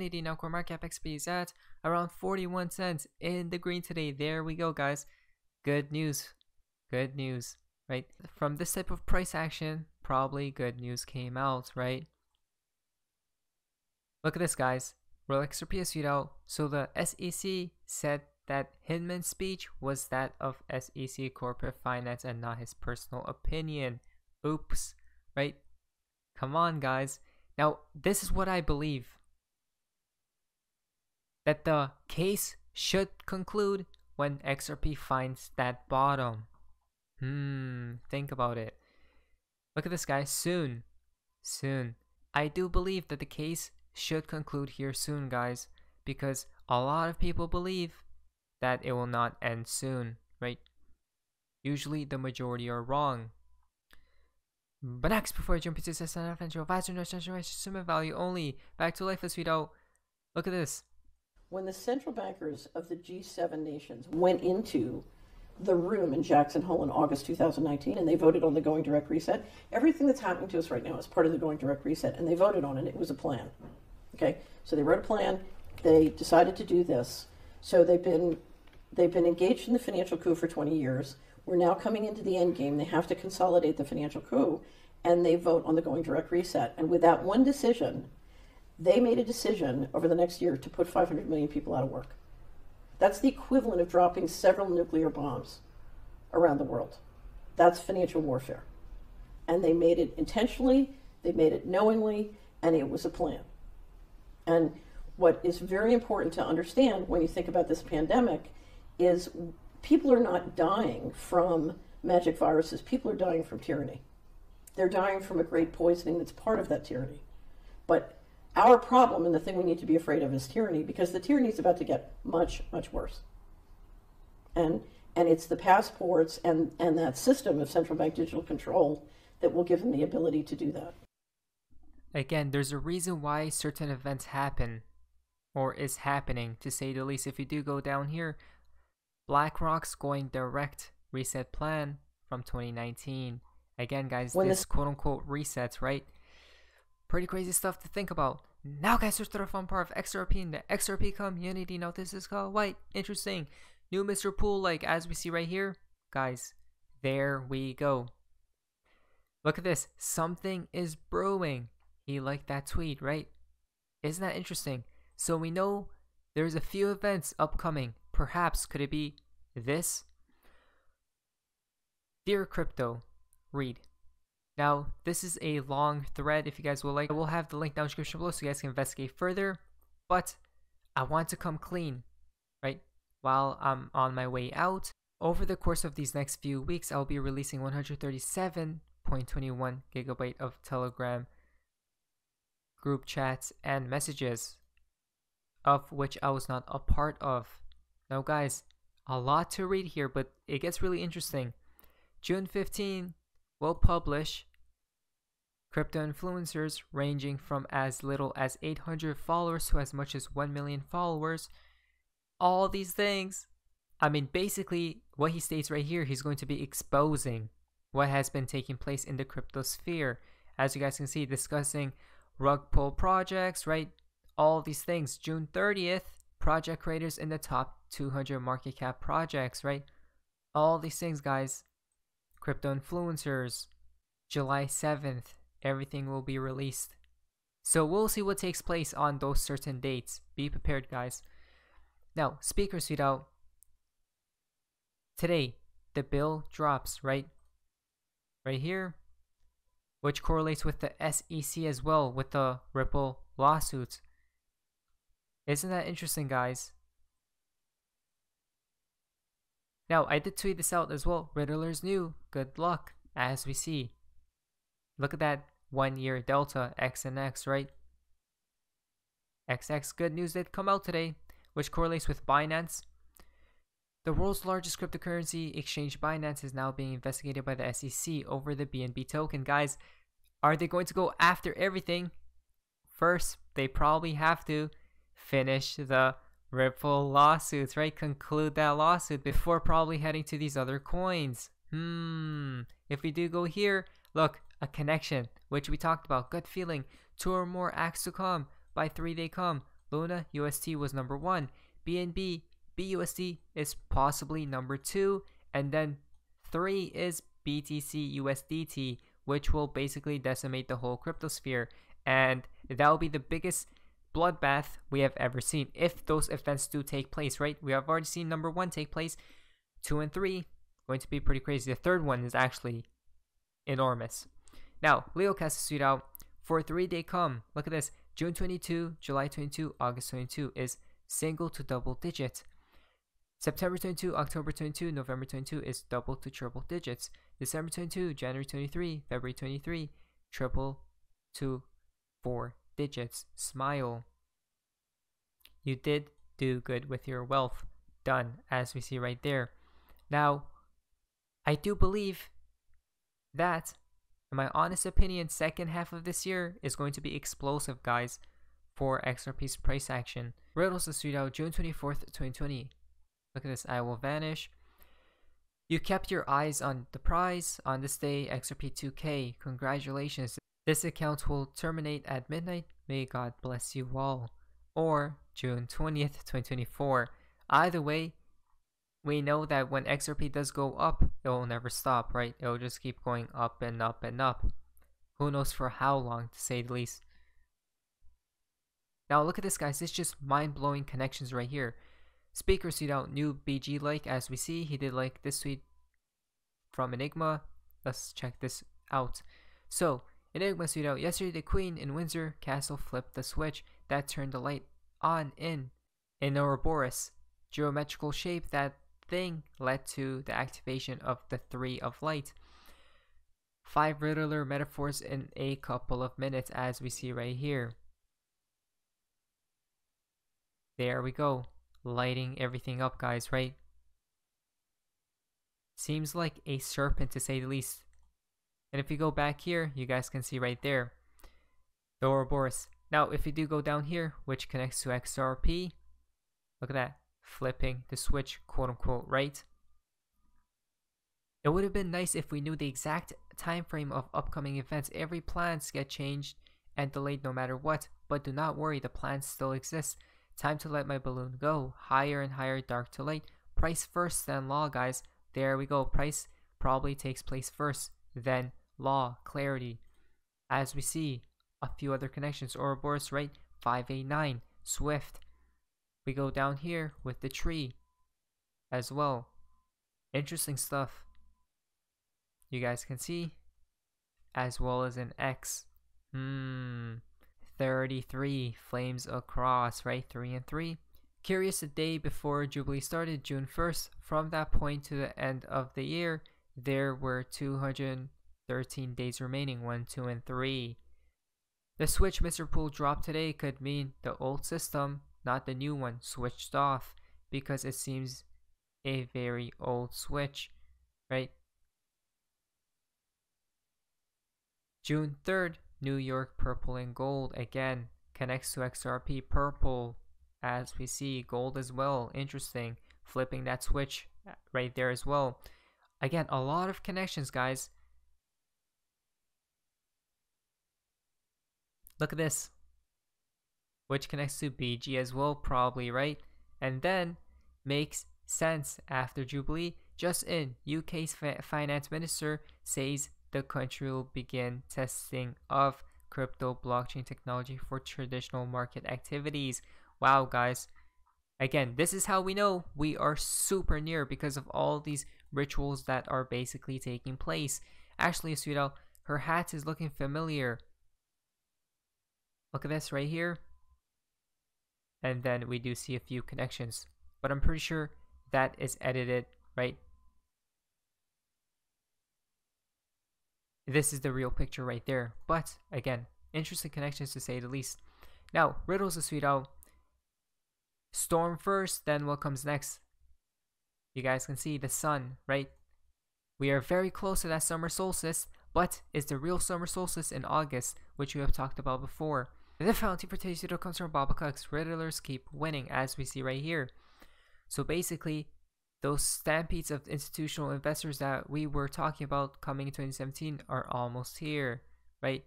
$1.80. Now CoreMark XP is at around 41 cents in the green today. There we go, guys. Good news. Good news, right? From this type of price action, probably good news came out, right? Look at this, guys. Royal XRP has sued out. So the SEC said that Hinman's speech was that of SEC corporate finance and not his personal opinion. Oops, right? Come on, guys. Now, this is what I believe. That the case should conclude when XRP finds that bottom. Think about it. Look at this, guys. Soon. Soon. I do believe that the case should conclude here soon, guys, because a lot of people believe that it will not end soon, right? Usually the majority are wrong. But next, before I jump into this, I'm not a financial advisor, no assume value only. Back to life, as we know. Look at this. When the central bankers of the G7 nations went into the room in Jackson Hole in August 2019 and they voted on the going direct reset, everything that's happening to us right now is part of the going direct reset, and they voted on it. It was a plan. Okay, so they wrote a plan. They decided to do this. So they've been engaged in the financial coup for 20 years. We're now coming into the end game. They have to consolidate the financial coup, and they vote on the going direct reset. And with that one decision, they made a decision over the next year to put 500 million people out of work. That's the equivalent of dropping several nuclear bombs around the world. That's financial warfare. And they made it intentionally, they made it knowingly, and it was a plan. And what is very important to understand when you think about this pandemic is people are not dying from magic viruses. People are dying from tyranny. They're dying from a great poisoning that's part of that tyranny. But our problem, and the thing we need to be afraid of, is tyranny, because the tyranny is about to get much, much worse. And it's the passports and that system of central bank digital control that will give them the ability to do that. Again, there's a reason why certain events happen, or is happening, to say the least. If you do go down here, BlackRock's going direct reset plan from 2019. Again, guys, when this quote-unquote resets, right? Pretty crazy stuff to think about. Now, guys, here's the fun part of XRP and the XRP community. Now, this is called White. Interesting. New Mr. Pool, like as we see right here. Guys, there we go. Look at this. Something is brewing. He liked that tweet, right? Isn't that interesting? So we know there's a few events upcoming. Perhaps could it be this? Dear Crypto, read. Now, this is a long thread. If you guys will like, we'll have the link down in the description below so you guys can investigate further. But I want to come clean, right? While I'm on my way out, over the course of these next few weeks, I'll be releasing 137.21 gigabyte of Telegram group chats and messages, of which I was not a part of. Now, guys, a lot to read here, but it gets really interesting. June 15, we'll publish. Crypto influencers ranging from as little as 800 followers to as much as 1 million followers. All these things. I mean, basically, what he states right here, he's going to be exposing what has been taking place in the crypto sphere. As you guys can see, discussing rug pull projects, right? All these things. June 30th, project creators in the top 200 market cap projects, right? All these things, guys. Crypto influencers. July 7th, everything will be released. So we'll see what takes place on those certain dates. Be prepared, guys. Now, speakers tweet out. Today, the bill drops, right? Right here, which correlates with the SEC as well, with the Ripple lawsuits. Isn't that interesting, guys? Now, I did tweet this out as well. Riddler's new. Good luck, as we see. Look at that 1 year delta, X and X, right? XX, good news did come out today, which correlates with Binance. The world's largest cryptocurrency exchange, Binance, is now being investigated by the SEC over the BNB token. Guys, are they going to go after everything? First, they probably have to finish the Ripple lawsuits, right? Conclude that lawsuit before probably heading to these other coins. If we do go here, look, a connection, which we talked about. Good feeling. 2 or more acts to come. By 3 they come. Luna UST was number 1. BNB BUSD is possibly number 2. And then 3 is BTC USDT, which will basically decimate the whole cryptosphere. And that will be the biggest bloodbath we have ever seen if those events do take place, right? We have already seen number 1 take place. 2 and 3 going to be pretty crazy. The third one is actually enormous. Now, Leo cast a suit out for 3-day come. Look at this. June 22, July 22, August 22 is single to double digit. September 22, October 22, November 22 is double to triple digits. December 22, January 23, February 23, triple to 4 digits. Smile. You did do good with your wealth. Done, as we see right there. Now, I do believe that, in my honest opinion, second half of this year is going to be explosive, guys, for XRP's price action. Riddles the street out June 24th, 2020. Look at this, I will vanish. You kept your eyes on the prize. On this day, XRP 2K. Congratulations. This account will terminate at midnight. May God bless you all. Or June 20th, 2024. Either way, we know that when XRP does go up, it will never stop, right? It will just keep going up and up and up. Who knows for how long, to say the least. Now look at this, guys. It's just mind-blowing connections right here. Speaker tweeted out new BG like, as we see. He did like this tweet from Enigma. Let's check this out. So, Enigma tweeted out, yesterday the Queen in Windsor Castle flipped the switch that turned the light on in Ouroboros. Geometrical shape that thing led to the activation of the 3 of light. 5 Riddler metaphors in a couple of minutes, as we see right here. There we go, lighting everything up, guys, right? Seems like a serpent, to say the least. And if you go back here, you guys can see right there the Ouroboros. Now if you do go down here, which connects to XRP, look at that, flipping the switch, quote unquote, right? It would have been nice if we knew the exact time frame of upcoming events. Every plans get changed and delayed no matter what, but do not worry, the plans still exist. Time to let my balloon go higher and higher, dark to light. Price first, then law, guys. There we go. Price probably takes place first, then law, clarity. As we see, a few other connections. Ouroboros, right? 589, SWIFT. We go down here with the tree as well. Interesting stuff, you guys can see, as well as an X. 33 flames across, right? 3 and 3. Curious, the day before Jubilee started, June 1st. From that point to the end of the year, there were 213 days remaining. 1, 2, and 3. The switch Mr. Pool dropped today could mean the old system, not the new one, switched off, because it seems a very old switch, right? June 3rd, New York purple and gold again connects to XRP. Purple, as we see, gold as well. Interesting, flipping that switch right there as well. Again, a lot of connections, guys. Look at this, which connects to BG as well, probably, right? And then makes sense after Jubilee. Just in, UK's finance minister says the country will begin testing of crypto blockchain technology for traditional market activities. Wow, guys. Again, this is how we know we are super near, because of all these rituals that are basically taking place. Ashley Sudo, her hat is looking familiar. Look at this right here. And then we do see a few connections, but I'm pretty sure that is edited, right? This is the real picture right there. But again, interesting connections, to say the least. Now, Riddles is sweet out. Storm first, then what comes next? You guys can see the sun, right? We are very close to that summer solstice, but it's the real summer solstice in August, which we have talked about before. The fountain for today's video comes from Babakux. Riddlers keep winning, as we see right here. So basically, those stampedes of institutional investors that we were talking about coming in 2017 are almost here, right?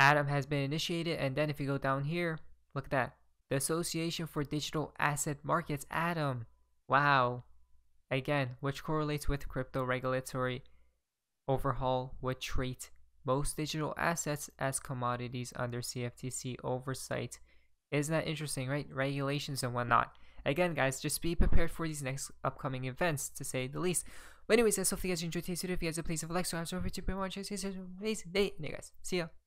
ADAM has been initiated. And then if you go down here, look at that. The Association for Digital Asset Markets, ADAM. Wow. Again, which correlates with crypto regulatory overhaul, would treat most digital assets as commodities under CFTC oversight. Isn't that interesting, right? Regulations and whatnot. Again, guys, just be prepared for these next upcoming events, to say the least. But anyways, guys, hopefully you guys enjoyed today's video. If you guys, please leave a like, subscribe, so happy to be watching. It's an amazing day. And you guys, see ya.